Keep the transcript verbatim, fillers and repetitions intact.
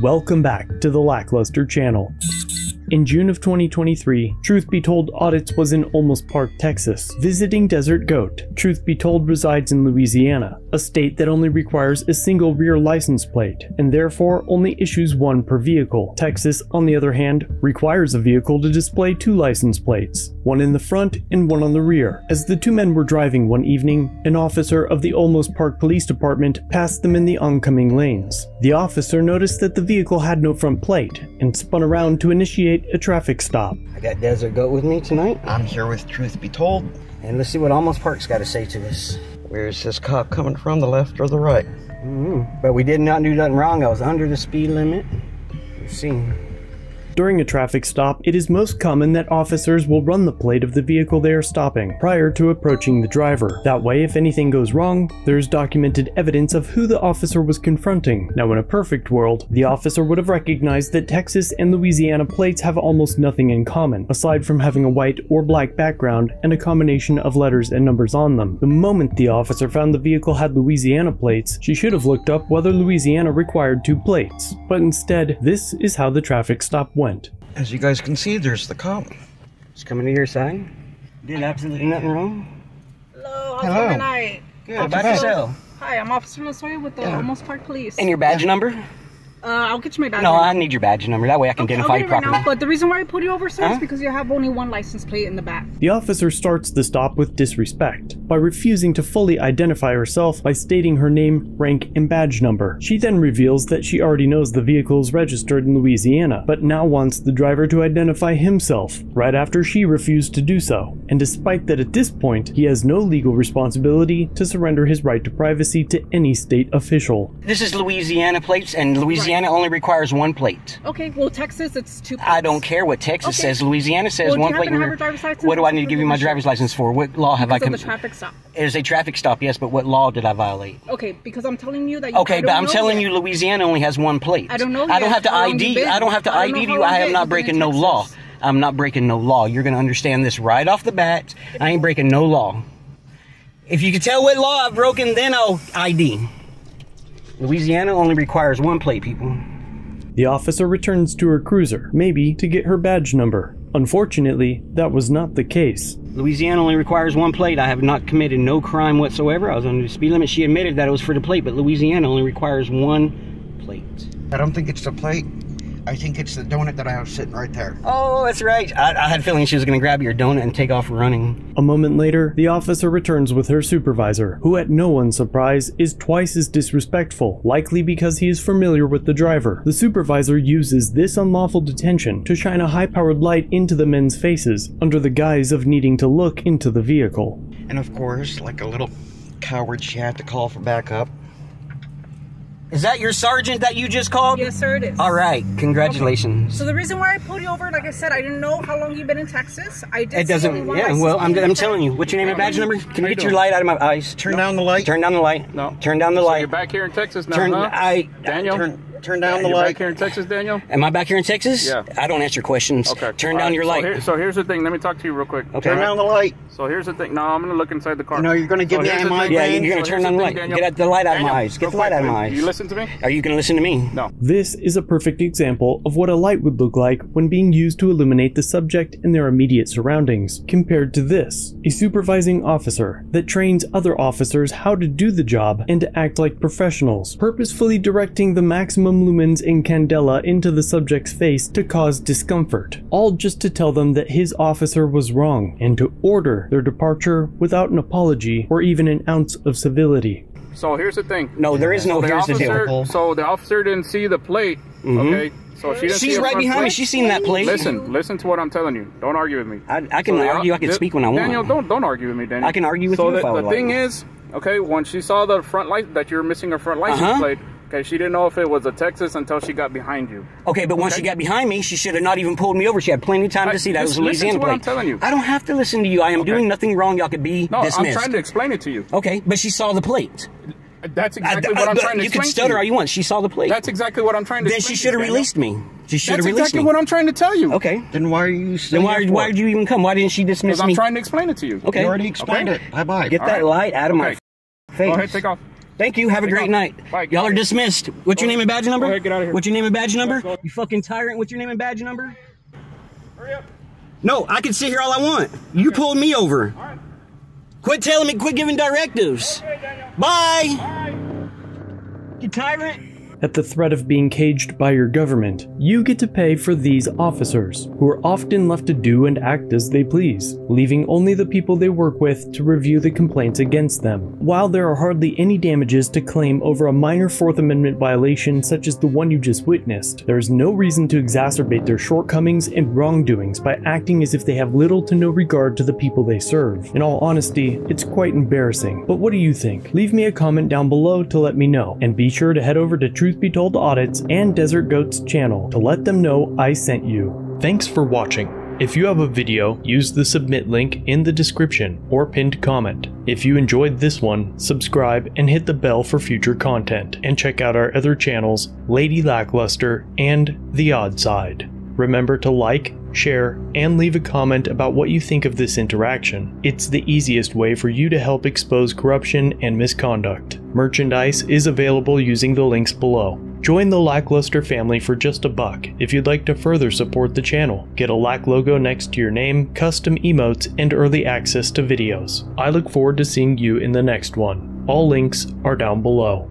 Welcome back to the Lackluster channel. In June of twenty twenty-three, Truth Be Told Audits was in Olmos Park, Texas, visiting Desert Goat. Truth Be Told resides in Louisiana, a state that only requires a single rear license plate, and therefore only issues one per vehicle. Texas, on the other hand, requires a vehicle to display two license plates, one in the front and one on the rear. As the two men were driving one evening, an officer of the Olmos Park Police Department passed them in the oncoming lanes. The officer noticed that the vehicle had no front plate, and spun around to initiate a traffic stop. I got Desert Goat with me tonight. I'm here with Truth Be Told. And let's see what Olmos Park's got to say to us. Where's this cop coming from, the left or the right? Mm-hmm. But we did not do nothing wrong. I was under the speed limit. We've seen. During a traffic stop, it is most common that officers will run the plate of the vehicle they are stopping prior to approaching the driver. That way, if anything goes wrong, there is documented evidence of who the officer was confronting. Now, in a perfect world, the officer would have recognized that Texas and Louisiana plates have almost nothing in common, aside from having a white or black background and a combination of letters and numbers on them. The moment the officer found the vehicle had Louisiana plates, she should have looked up whether Louisiana required two plates. But instead, this is how the traffic stop went. As you guys can see, there's the cop. He's coming to your side. Did absolutely nothing wrong. Hello, how's Hello. Your night? Good, Officer, about yourself? Hi, I'm Officer Masoya with the yeah. Olmos Park Police. And your badge yeah. number? Uh, I'll get you my badge no, number. No, I need your badge number. That way I can okay, identify I'll get it you properly. Right now, but the reason why I put you over, sir, huh? is because you have only one license plate in the back. The officer starts the stop with disrespect by refusing to fully identify herself by stating her name, rank, and badge number. She then reveals that she already knows the vehicle is registered in Louisiana, but now wants the driver to identify himself right after she refused to do so. And despite that, at this point, he has no legal responsibility to surrender his right to privacy to any state official. This is Louisiana plates, and Louisiana. Right. Louisiana only requires one plate. Okay, well, Texas, it's two plates. I don't care what Texas okay. says. Louisiana says well, one plate. Have your driver's license? What do I need to give you my driver's license for? What law have because I committed? It's a traffic stop. It is a traffic stop, yes, but what law did I violate? Okay, because I'm telling you that you Okay, but I'm telling yet. you Louisiana only has one plate. I don't know. I don't have to I D. I don't have to I D you. I am not breaking no law. I'm not breaking no law. You're going to understand this right off the bat. I ain't breaking no law. If you can tell what law I've broken, then I'll I D. Louisiana only requires one plate, people. The officer returns to her cruiser, maybe to get her badge number. Unfortunately, that was not the case. Louisiana only requires one plate. I have not committed no crime whatsoever. I was under the speed limit. She admitted that it was for the plate, but Louisiana only requires one plate. I don't think it's the plate. I think it's the donut that I have sitting right there. Oh, that's right. I, I had a feeling she was going to grab your donut and take off running. A moment later, the officer returns with her supervisor, who at no one's surprise is twice as disrespectful, likely because he is familiar with the driver. The supervisor uses this unlawful detention to shine a high-powered light into the men's faces under the guise of needing to look into the vehicle. And of course, like a little coward, she had to call for backup. Is that your sergeant that you just called? Yes, sir, it is. All right, congratulations. Okay. So the reason why I pulled you over, like I said, I didn't know how long you've been in Texas. I did. It doesn't. Yeah. Well, I'm, I'm telling you. What's your name and badge number? Can you get your light out of my eyes? Turn no. down the light. Turn down the light. No. Turn down the light. So you're back here in Texas now, turn, huh? I, Daniel. Turn, turn down yeah, the you're light. Back here in Texas, Daniel. Am I back here in Texas? Yeah. I don't answer questions. Okay. Turn All down right. your light. So, here, so here's the thing. Let me talk to you real quick. Okay. Turn down the light. So here's the thing. No, I'm gonna look inside the car. No, you're gonna give so me my. Yeah, you're gonna so turn down the light. Daniel. Get the light out of my eyes. Get the light out of my eyes. You listen to me? Are you gonna listen to me? No. This is a perfect example of what a light would look like when being used to illuminate the subject and their immediate surroundings, compared to this, a supervising officer that trains other officers how to do the job and to act like professionals, purposefully directing the maximum lumens and candela into the subject's face to cause discomfort, all just to tell them that his officer was wrong and to order their departure without an apology or even an ounce of civility. So here's the thing. No, there is no so here's the, officer, the deal. So the officer didn't see the plate, mm-hmm. okay? So she didn't She's see right behind plate. me. She's seen that plate. Listen, listen to what I'm telling you. Don't argue with me. I, I can so argue. I can speak when I want. Daniel, don't don't argue with me, Daniel. I can argue with so you. So the, the thing like is, okay, when she saw the front light that you're missing her front license uh-huh. plate. Okay, she didn't know if it was a Texas until she got behind you. Okay, but once okay. she got behind me, she should have not even pulled me over. She had plenty of time I, to see that it was Louisiana plate. I'm telling you. I don't have to listen to you. I am okay. doing nothing wrong. Y'all could be no, dismissed. No, I'm trying to explain it to you. Okay, but she saw the plate. That's exactly I, I, what I'm trying to explain. You can stutter all you want. She saw the plate. That's exactly what I'm trying to. Then explain she should have released me. She should have released me. That's exactly what I'm trying to tell you. Okay. Then why are you? Then why? Are, why did you even come? Why didn't she dismiss me? Because I'm trying to explain it to you. Okay. You already explained okay. it. Bye bye. Get all that right. light out of okay. my face. Go ahead, take off. Thank you. Have a great night. Y'all are dismissed. What's your name and badge number? Go ahead, get out of here. What's your name and badge number? You fucking tyrant. What's your name and badge number? Hurry up. No, I can sit here all I want. You pulled me over. All right. Quit telling me, quit giving directives. Okay, Daniel. Bye. Bye. You tyrant. At the threat of being caged by your government, you get to pay for these officers, who are often left to do and act as they please, leaving only the people they work with to review the complaints against them. While there are hardly any damages to claim over a minor Fourth Amendment violation such as the one you just witnessed, there is no reason to exacerbate their shortcomings and wrongdoings by acting as if they have little to no regard to the people they serve. In all honesty, it's quite embarrassing. But what do you think? Leave me a comment down below to let me know, and be sure to head over to Truth Be Told Audits and Desert Goat's channel to let them know I sent you. Thanks for watching. If you have a video, use the submit link in the description or pinned comment. If you enjoyed this one, subscribe and hit the bell for future content, and check out our other channels, Lady Lackluster and The Odd Side. Remember to like, share, and leave a comment about what you think of this interaction. It's the easiest way for you to help expose corruption and misconduct. Merchandise is available using the links below. Join the Lackluster family for just a buck if you'd like to further support the channel. Get a Lack logo next to your name, custom emotes, and early access to videos. I look forward to seeing you in the next one. All links are down below.